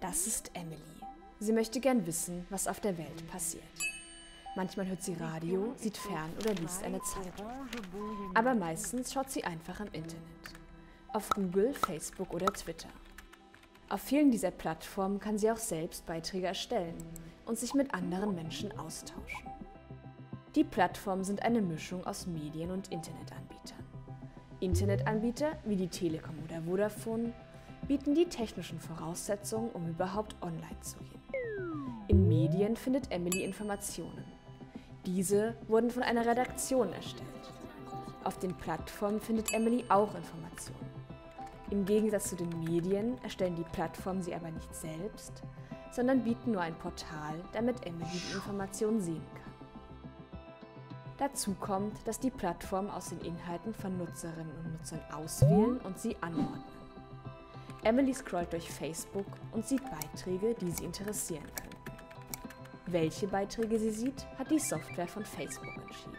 Das ist Emily. Sie möchte gern wissen, was auf der Welt passiert. Manchmal hört sie Radio, sieht fern oder liest eine Zeitung. Aber meistens schaut sie einfach im Internet. Auf Google, Facebook oder Twitter. Auf vielen dieser Plattformen kann sie auch selbst Beiträge erstellen und sich mit anderen Menschen austauschen. Die Plattformen sind eine Mischung aus Medien und Internetanbietern. Internetanbieter wie die Telekom oder Vodafone bieten die technischen Voraussetzungen, um überhaupt online zu gehen. In Medien findet Emily Informationen. Diese wurden von einer Redaktion erstellt. Auf den Plattformen findet Emily auch Informationen. Im Gegensatz zu den Medien erstellen die Plattformen sie aber nicht selbst, sondern bieten nur ein Portal, damit Emily die Informationen sehen kann. Dazu kommt, dass die Plattformen aus den Inhalten von Nutzerinnen und Nutzern auswählen und sie anordnen. Emily scrollt durch Facebook und sieht Beiträge, die sie interessieren können. Welche Beiträge sie sieht, hat die Software von Facebook entschieden.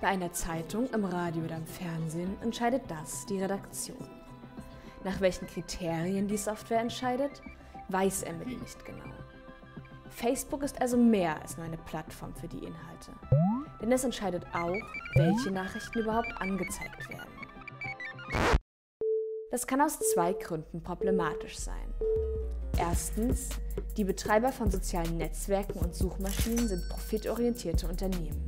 Bei einer Zeitung, im Radio oder im Fernsehen entscheidet das die Redaktion. Nach welchen Kriterien die Software entscheidet, weiß Emily nicht genau. Facebook ist also mehr als nur eine Plattform für die Inhalte. Denn es entscheidet auch, welche Nachrichten überhaupt angezeigt werden. Das kann aus zwei Gründen problematisch sein. Erstens, die Betreiber von sozialen Netzwerken und Suchmaschinen sind profitorientierte Unternehmen.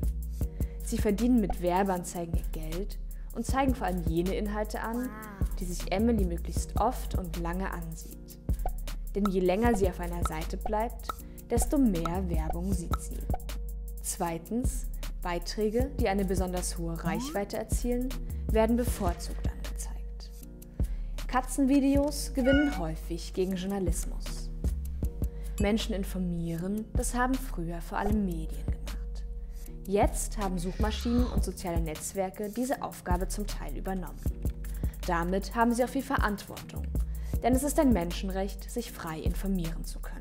Sie verdienen mit Werbeanzeigen ihr Geld und zeigen vor allem jene Inhalte an, die sich Emily möglichst oft und lange ansieht. Denn je länger sie auf einer Seite bleibt, desto mehr Werbung sieht sie. Zweitens, Beiträge, die eine besonders hohe Reichweite erzielen, werden bevorzugt angezeigt. Katzenvideos gewinnen häufig gegen Journalismus. Menschen informieren, das haben früher vor allem Medien gemacht. Jetzt haben Suchmaschinen und soziale Netzwerke diese Aufgabe zum Teil übernommen. Damit haben sie auch viel Verantwortung, denn es ist ein Menschenrecht, sich frei informieren zu können.